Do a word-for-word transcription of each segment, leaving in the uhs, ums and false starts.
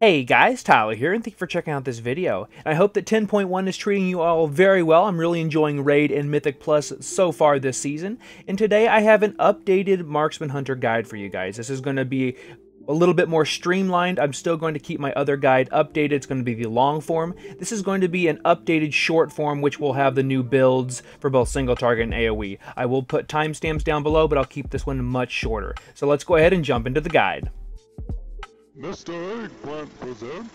Hey guys, Tyler here, and thank you for checking out this video. I hope that ten point one is treating you all very well. I'm really enjoying Raid and Mythic Plus so far this season, and today I have an updated Marksman Hunter guide for you guys. This is going to be a little bit more streamlined. I'm still going to keep my other guide updated. It's going to be the long form. This is going to be an updated short form, which will have the new builds for both single target and AoE. I will put timestamps down below, but I'll keep this one much shorter. So let's go ahead and jump into the guide. Mister Eggplant presents.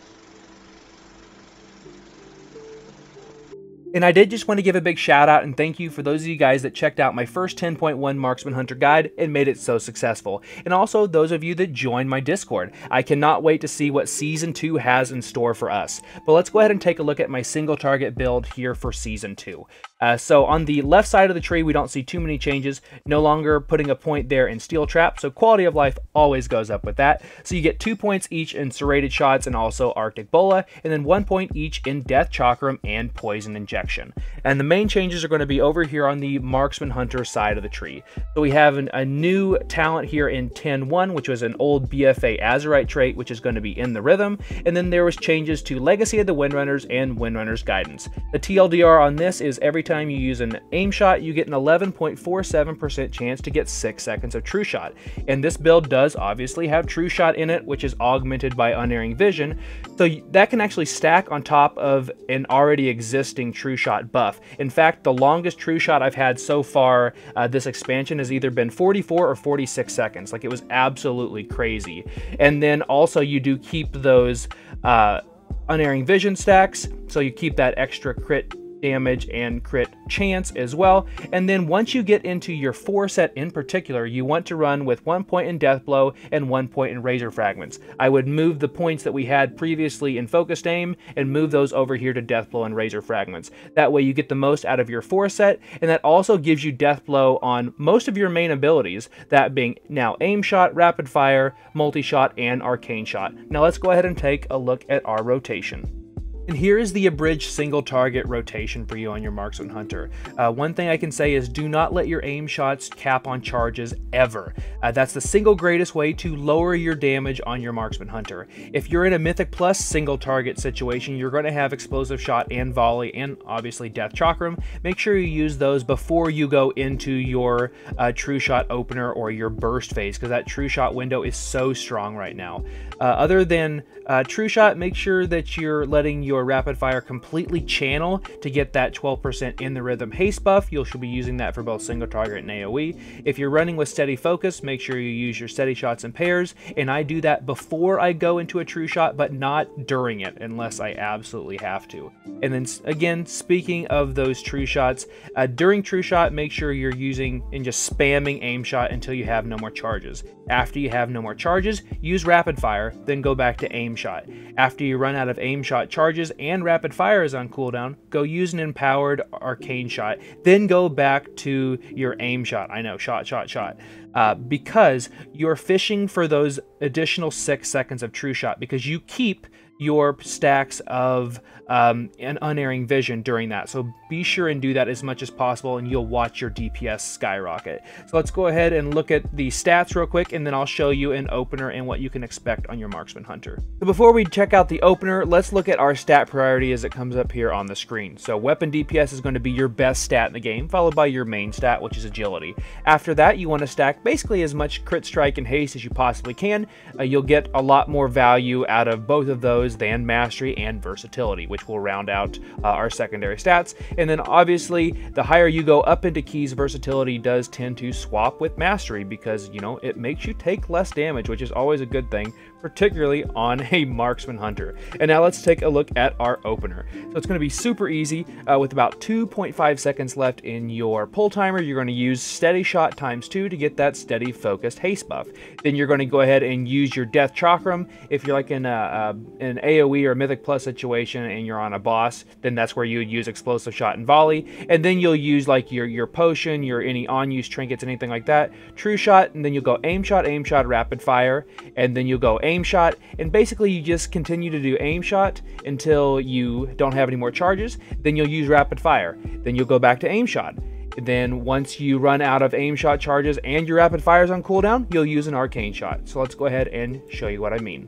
And I did just want to give a big shout out and thank you for those of you guys that checked out my first ten point one Marksman Hunter guide and made it so successful. And also those of you that joined my Discord. I cannot wait to see what Season two has in store for us. But let's go ahead and take a look at my single target build here for Season two. Uh, so on the left side of the tree, we don't see too many changes. No longer putting a point there in Steel Trap, so quality of life always goes up with that. So you get two points each in Serrated Shots and also Arctic Bola, and then one point each in Death Chakram and Poison Injection. And the main changes are going to be over here on the Marksman Hunter side of the tree. So we have an, a new talent here in ten one, which was an old B F A Azerite trait, which is going to be in the Rhythm. And then there was changes to Legacy of the Windrunners and Windrunners Guidance. The T L D R on this is every time you use an aim shot, you get an eleven point four seven percent chance to get six seconds of true shot. And this build does obviously have true shot in it, which is augmented by unerring vision, so that can actually stack on top of an already existing true shot buff. In fact, the longest true shot I've had so far uh, this expansion has either been forty-four or forty-six seconds. Like, it was absolutely crazy. And then also you do keep those uh, unerring vision stacks, so you keep that extra crit damage and crit chance as well. And then once you get into your four set in particular, you want to run with one point in death blow and one point in razor fragments. I would move the points that we had previously in focused aim and move those over here to death blow and razor fragments. That way you get the most out of your four set, and that also gives you death blow on most of your main abilities, that being now aim shot, rapid fire, multi shot, and arcane shot. Now let's go ahead and take a look at our rotation. And here is the abridged single target rotation for you on your Marksman Hunter. Uh, one thing I can say is do not let your aim shots cap on charges ever. Uh, that's the single greatest way to lower your damage on your Marksman Hunter. If you're in a Mythic Plus single target situation, you're going to have explosive shot and volley and obviously Death Chakram. Make sure you use those before you go into your uh, true shot opener or your burst phase, because that true shot window is so strong right now. Uh, other than uh, true shot, make sure that you're letting your Your rapid fire completely channel to get that twelve percent in the Rhythm haste buff. You should be using that for both single target and AoE. If you're running with steady focus, make sure you use your steady shots in pairs, and I do that before I go into a true shot, but not during it unless I absolutely have to. And then again, speaking of those true shots, uh, during true shot, make sure you're using and just spamming aim shot until you have no more charges. After you have no more charges, use rapid fire, then go back to aim shot. After you run out of aim shot charges and rapid fire is on cooldown, go use an empowered arcane shot, then go back to your aim shot. I know, shot, shot, shot. Uh, because you're fishing for those additional six seconds of true shot, because you keep your stacks of um, an unerring vision during that. So be sure and do that as much as possible, and you'll watch your D P S skyrocket. So let's go ahead and look at the stats real quick, and then I'll show you an opener and what you can expect on your Marksman Hunter. So before we check out the opener, let's look at our stat priority as it comes up here on the screen. So weapon D P S is going to be your best stat in the game, followed by your main stat, which is agility. After that, you want to stack basically as much crit strike and haste as you possibly can. Uh, you'll get a lot more value out of both of those than mastery and versatility, which will round out uh, our secondary stats. And then obviously the higher you go up into keys, versatility does tend to swap with mastery, because you know it makes you take less damage, which is always a good thing, particularly on a Marksman Hunter. And now let's take a look at our opener. So it's going to be super easy. Uh, with about two point five seconds left in your pull timer, you're going to use steady shot times two to get that steady focused haste buff. Then you're going to go ahead and use your Death Chakram. If you're like in a, a, an AoE or Mythic Plus situation and you're on a boss, then that's where you would use explosive shot and volley. And then you'll use like your, your potion, your any on-use trinkets, anything like that. True shot, and then you'll go aim shot, aim shot, rapid fire, and then you'll go aim aim shot, and basically you just continue to do aim shot until you don't have any more charges. Then you'll use rapid fire, then you'll go back to aim shot. Then once you run out of aim shot charges and your rapid fire is on cooldown, you'll use an arcane shot. So let's go ahead and show you what I mean.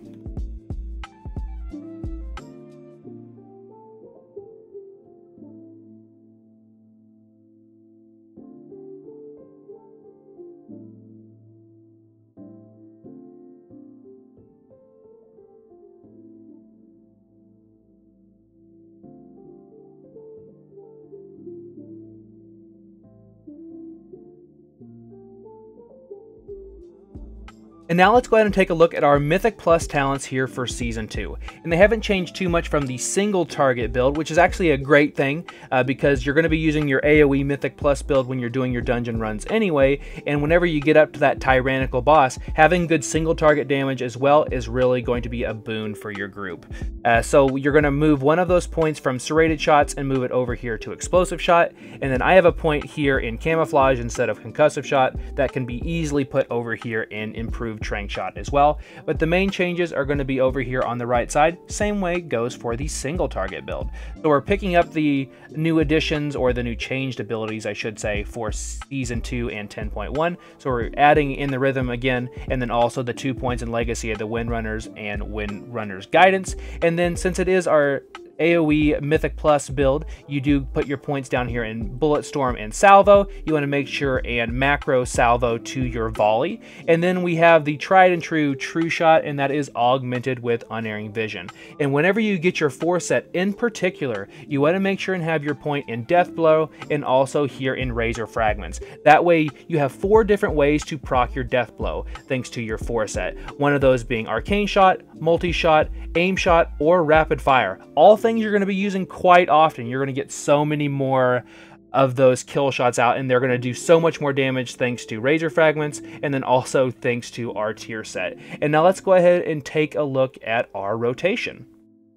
And now let's go ahead and take a look at our Mythic Plus talents here for Season two. And they haven't changed too much from the single target build, which is actually a great thing uh, because you're going to be using your AoE Mythic Plus build when you're doing your dungeon runs anyway, and whenever you get up to that tyrannical boss, having good single target damage as well is really going to be a boon for your group. Uh, so you're going to move one of those points from Serrated Shots and move it over here to Explosive Shot, and then I have a point here in Camouflage instead of Concussive Shot that can be easily put over here in Improved Trank Shot as well. But the main changes are going to be over here on the right side. Same way goes for the single target build. So we're picking up the new additions, or the new changed abilities I should say, for Season two and ten point one. So we're adding in the Rhythm again, and then also the two points in Legacy of the Windrunners and Windrunners Guidance. And then since it is our AoE Mythic Plus build, you do put your points down here in Bullet Storm and Salvo. You want to make sure and macro Salvo to your Volley. And then we have the tried and true True Shot, and that is augmented with Unerring Vision. And whenever you get your four set in particular, you want to make sure and have your point in Death Blow and also here in Razor Fragments. That way you have four different ways to proc your Death Blow thanks to your four set. One of those being Arcane Shot, Multi Shot, Aim Shot, or Rapid Fire. All things you're going to be using quite often. You're going to get so many more of those kill shots out, and they're going to do so much more damage thanks to Razor Fragments, and then also thanks to our tier set. And now let's go ahead and take a look at our rotation.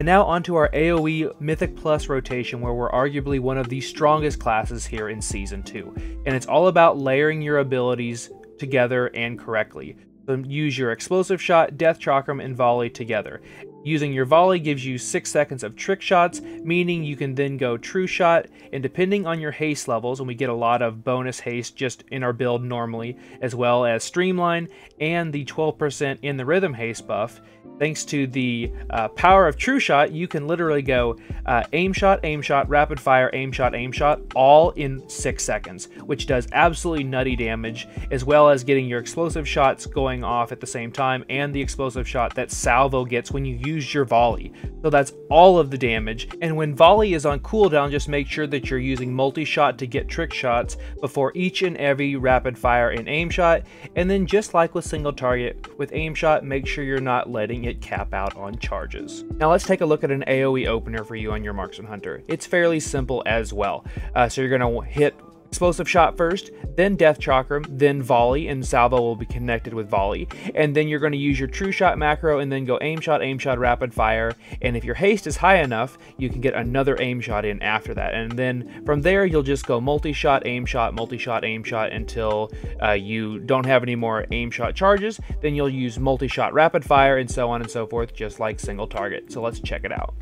And now onto our AoE Mythic Plus rotation, where we're arguably one of the strongest classes here in Season two. And it's all about layering your abilities together and correctly. So use your Explosive Shot, Death Chakram, and Volley together. Using your Volley gives you six seconds of trick shots, meaning you can then go True Shot, and depending on your haste levels, and we get a lot of bonus haste just in our build normally, as well as Streamline and the twelve percent in the Rhythm haste buff. Thanks to the uh, power of True Shot, you can literally go uh, Aim Shot, Aim Shot, Rapid Fire, Aim Shot, Aim Shot, all in six seconds, which does absolutely nutty damage, as well as getting your Explosive Shots going off at the same time, and the Explosive Shot that Salvo gets when you use your Volley. So that's all of the damage, and when Volley is on cooldown, just make sure that you're using Multi Shot to get trick shots before each and every Rapid Fire and Aim Shot, and then just like with single target, with Aim Shot, make sure you're not letting it cap out on charges. Now let's take a look at an AoE opener for you on your Marksman Hunter. It's fairly simple as well. Uh, so you're going to hit Explosive Shot first, then Death Chakram, then Volley, and Salvo will be connected with Volley. And then you're going to use your True Shot macro and then go Aim Shot, Aim Shot, Rapid Fire. And if your haste is high enough, you can get another Aim Shot in after that. And then from there, you'll just go Multi Shot, Aim Shot, Multi Shot, Aim Shot until uh, you don't have any more Aim Shot charges. Then you'll use Multi Shot, Rapid Fire, and so on and so forth, just like single target. So let's check it out.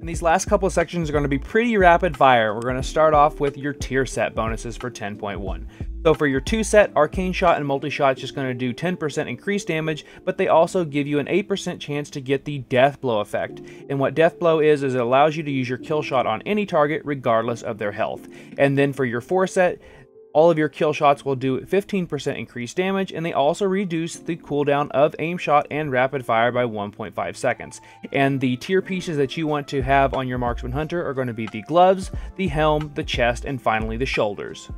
These last couple of sections are going to be pretty rapid fire. We're going to start off with your tier set bonuses for ten point one. So for your two set, Arcane Shot and Multi Shot is just going to do ten percent increased damage, but they also give you an eight percent chance to get the Death Blow effect. And what Death Blow is, is it allows you to use your kill shot on any target regardless of their health. And then for your four set, all of your kill shots will do fifteen percent increased damage, and they also reduce the cooldown of Aim Shot and Rapid Fire by one point five seconds. And the tier pieces that you want to have on your Marksman Hunter are going to be the gloves, the helm, the chest, and finally the shoulders.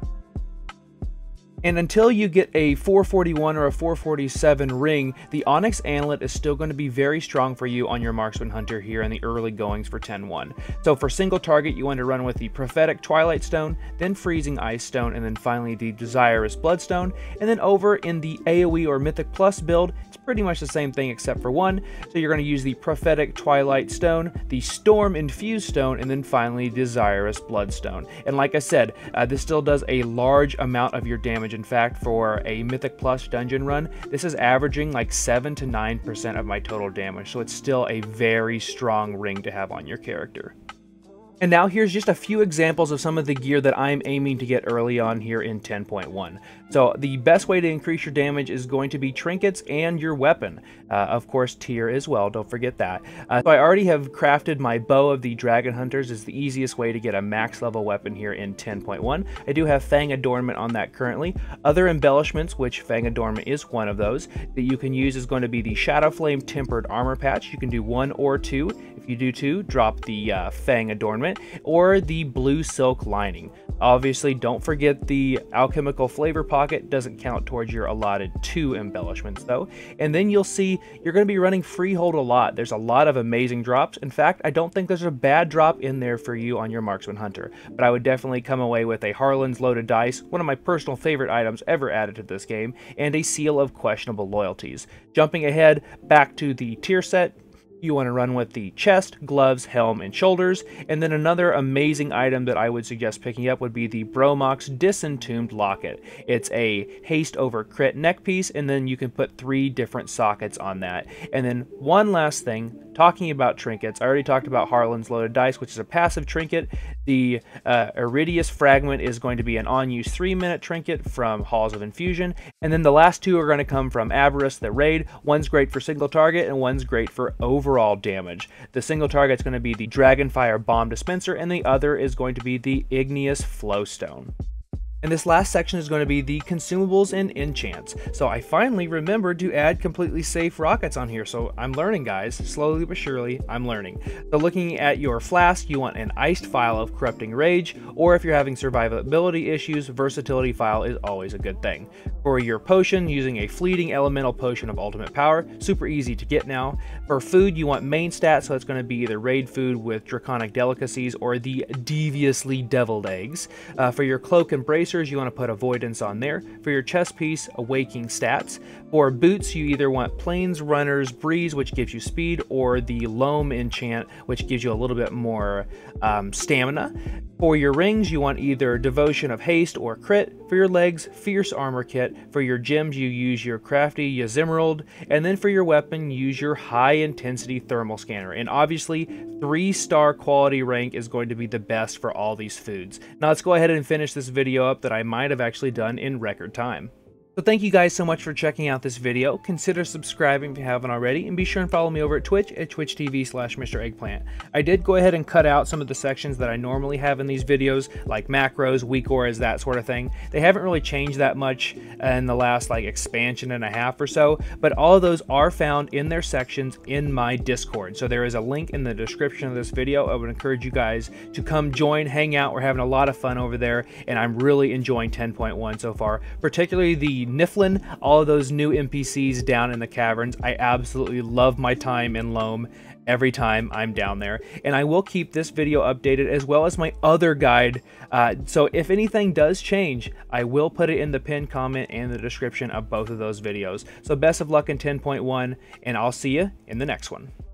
And until you get a four forty-one or a four forty-seven ring, the Onyx Amulet is still going to be very strong for you on your Marksman Hunter here in the early goings for ten point one. So for single target, you want to run with the Prophetic Twilight Stone, then Freezing Ice Stone, and then finally the Desirous Bloodstone. And then over in the AoE or Mythic Plus build, it's pretty much the same thing except for one. So you're going to use the Prophetic Twilight Stone, the Storm Infused Stone, and then finally Desirous Bloodstone. And like I said, uh, this still does a large amount of your damage. In fact, for a Mythic Plus dungeon run, this is averaging like seven to nine percent of my total damage, so it's still a very strong ring to have on your character. And now here's just a few examples of some of the gear that I'm aiming to get early on here in ten point one. So the best way to increase your damage is going to be trinkets and your weapon. Uh, of course, tier as well, don't forget that. Uh, so I already have crafted my bow of the Dragon Hunters. It's the easiest way to get a max level weapon here in ten point one. I do have Fang Adornment on that currently. Other embellishments, which Fang Adornment is one of those, that you can use is going to be the Shadow Flame Tempered Armor Patch. You can do one or two. If you do two, drop the uh, Fang Adornment or the Blue Silk Lining. Obviously, don't forget the Alchemical Flavor Pocket. Doesn't count towards your allotted two embellishments though. And then you'll see you're going to be running Freehold a lot. There's a lot of amazing drops. In fact, I don't think there's a bad drop in there for you on your Marksman Hunter, but I would definitely come away with a Harlan's Loaded Dice, one of my personal favorite items ever added to this game, and a Seal of Questionable Loyalties. Jumping ahead back to the tier set, you want to run with the chest, gloves, helm, and shoulders. And then another amazing item that I would suggest picking up would be the Bromox Disentombed Locket. It's a haste over crit neck piece, and then you can put three different sockets on that. And then one last thing, talking about trinkets, I already talked about Harlan's Loaded Dice, which is a passive trinket. The uh, Iridius Fragment is going to be an on-use three minute trinket from Halls of Infusion. And then the last two are going to come from Avarice the Raid. One's great for single target, and one's great for overall damage. The single target is going to be the Dragonfire Bomb Dispenser, and the other is going to be the Igneous Flowstone. And this last section is going to be the consumables and enchants. So I finally remembered to add completely safe rockets on here. So I'm learning, guys. Slowly but surely, I'm learning. So looking at your flask, you want an iced file of Corrupting Rage, or if you're having survivability issues, versatility file is always a good thing. For your potion, using a fleeting elemental potion of ultimate power, super easy to get now. For food, you want main stat, so it's going to be either raid food with draconic delicacies or the deviously deviled eggs. Uh, for your cloak and bracer, you want to put avoidance on there. For your chest piece, awaking stats. For boots, you either want Plains Runner's Breeze, which gives you speed, or the Loam enchant, which gives you a little bit more um, stamina. For your rings, you want either Devotion of Haste or Crit. For your legs, Fierce Armor Kit. For your gems, you use your Crafty Yazimerald. And then for your weapon, use your High Intensity Thermal Scanner. And obviously, three star quality rank is going to be the best for all these foods. Now let's go ahead and finish this video up that I might have actually done in record time. So thank you guys so much for checking out this video. Consider subscribing if you haven't already, and be sure and follow me over at Twitch at twitch dot t v slash Mister Eggplant. I did go ahead and cut out some of the sections that I normally have in these videos, like macros, weak auras, that sort of thing. They haven't really changed that much in the last like expansion and a half or so, but all of those are found in their sections in my Discord. So there is a link in the description of this video. I would encourage you guys to come join, hang out. We're having a lot of fun over there, and I'm really enjoying ten point one so far, particularly the Niflin, all of those new N P Cs down in the caverns. I absolutely love my time in Loam every time I'm down there, and I will keep this video updated as well as my other guide. Uh, so if anything does change, I will put it in the pinned comment and the description of both of those videos. So best of luck in ten point one, and I'll see you in the next one.